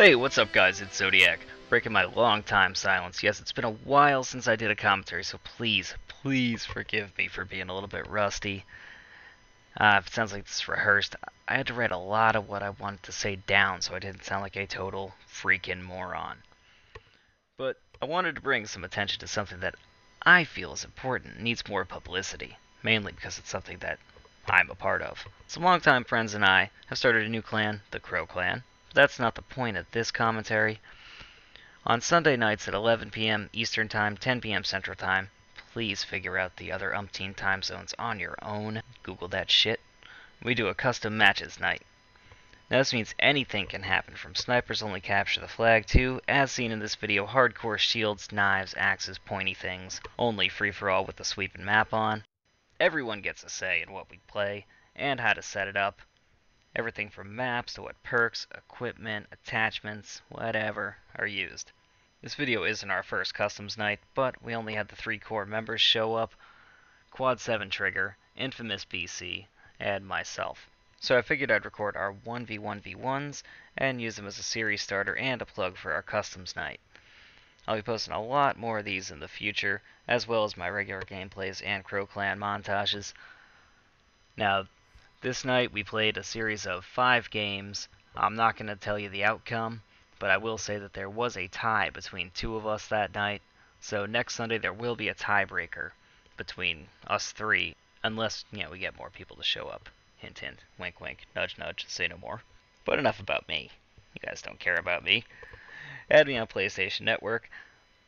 Hey, what's up guys, it's Zodiac, breaking my long time silence. Yes, it's been a while since I did a commentary, so please forgive me for being a little bit rusty. If it sounds like this is rehearsed, I had to write a lot of what I wanted to say down so I didn't sound like a total freaking moron. But I wanted to bring some attention to something that I feel is important and needs more publicity, mainly because it's something that I'm a part of. Some longtime friends and I have started a new clan, the Crow Clan. That's not the point of this commentary. On Sunday nights at 11 p.m. Eastern Time, 10 p.m. Central Time, please figure out the other umpteen time zones on your own. Google that shit. We do a custom matches night. Now this means anything can happen, from snipers only capture the flag to, as seen in this video, hardcore shields, knives, axes, pointy things, only free-for-all with the sweep and map on. Everyone gets a say in what we play and how to set it up. Everything from maps to what perks, equipment, attachments, whatever, are used. This video isn't our first customs night, but we only had the 3 core members show up: Quad 7 Trigger, Infamous BC, and myself. So I figured I'd record our 1v1v1s and use them as a series starter and a plug for our customs night. I'll be posting a lot more of these in the future, as well as my regular gameplays and Crow Clan montages. Now, this night we played a series of 5 games. I'm not going to tell you the outcome, but I will say that there was a tie between 2 of us that night, so next Sunday there will be a tiebreaker between us 3, unless, you know, we get more people to show up. Hint hint, wink wink, nudge nudge, say no more. But enough about me. You guys don't care about me. Add me on PlayStation Network.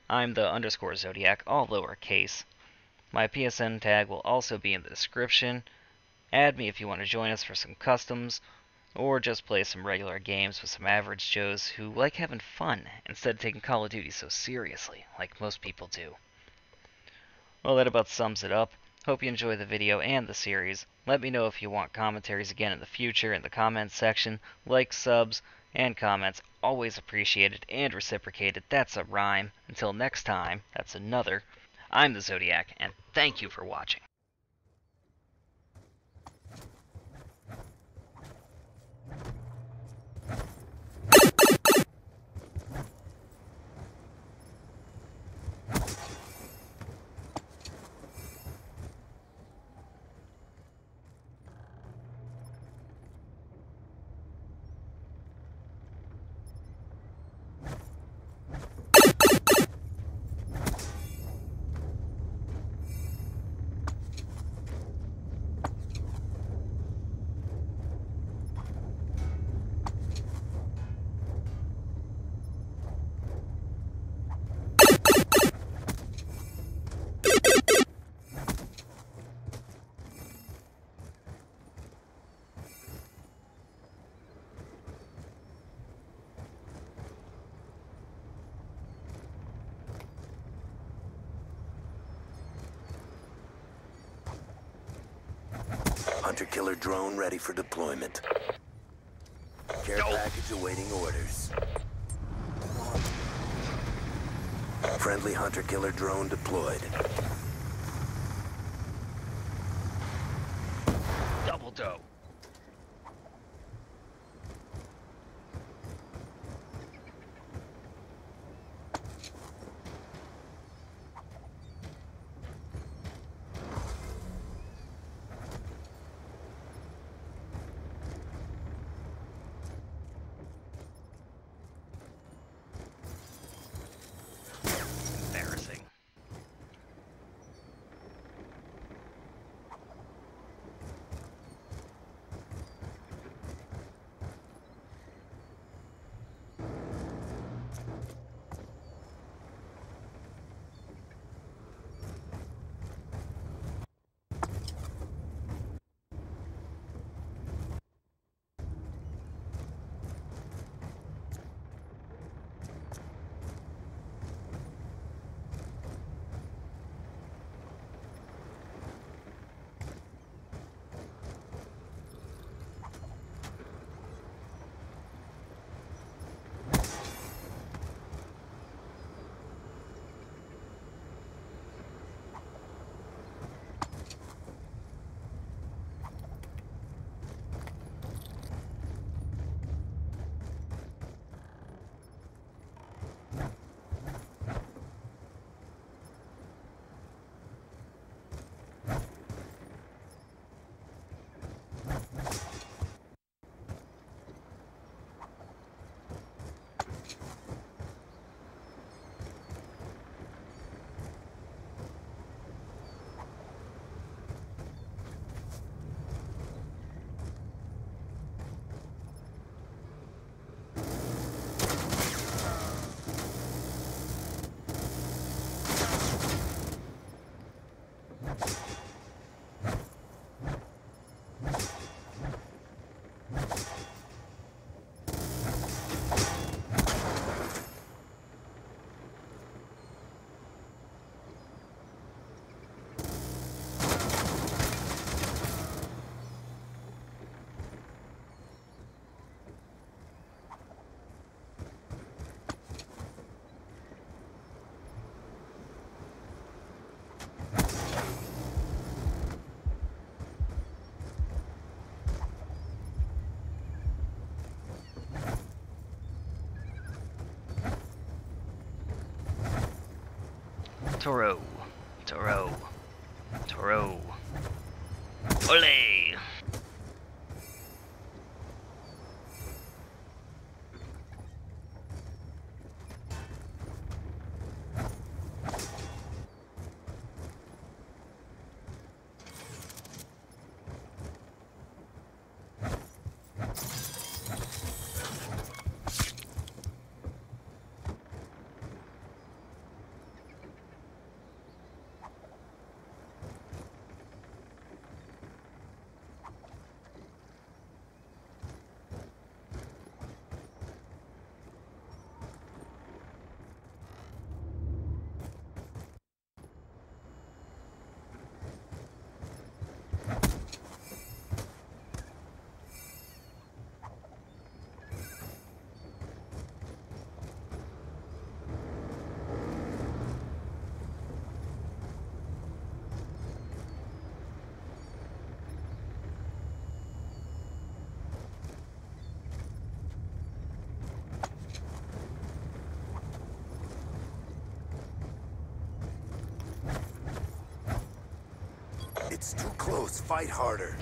I'm the _Zodiac, all lowercase. My PSN tag will also be in the description. Add me if you want to join us for some customs, or just play some regular games with some average Joes who like having fun instead of taking Call of Duty so seriously, like most people do. Well, that about sums it up. Hope you enjoy the video and the series. Let me know if you want commentaries again in the future in the comments section. Likes, subs, and comments, always appreciated and reciprocated. That's a rhyme. Until next time, that's another. I'm the Zodiac, and thank you for watching. Hunter killer drone ready for deployment. Care package awaiting orders. Friendly hunter killer drone deployed. Double doe. Toro. Ole! It's too close, fight harder.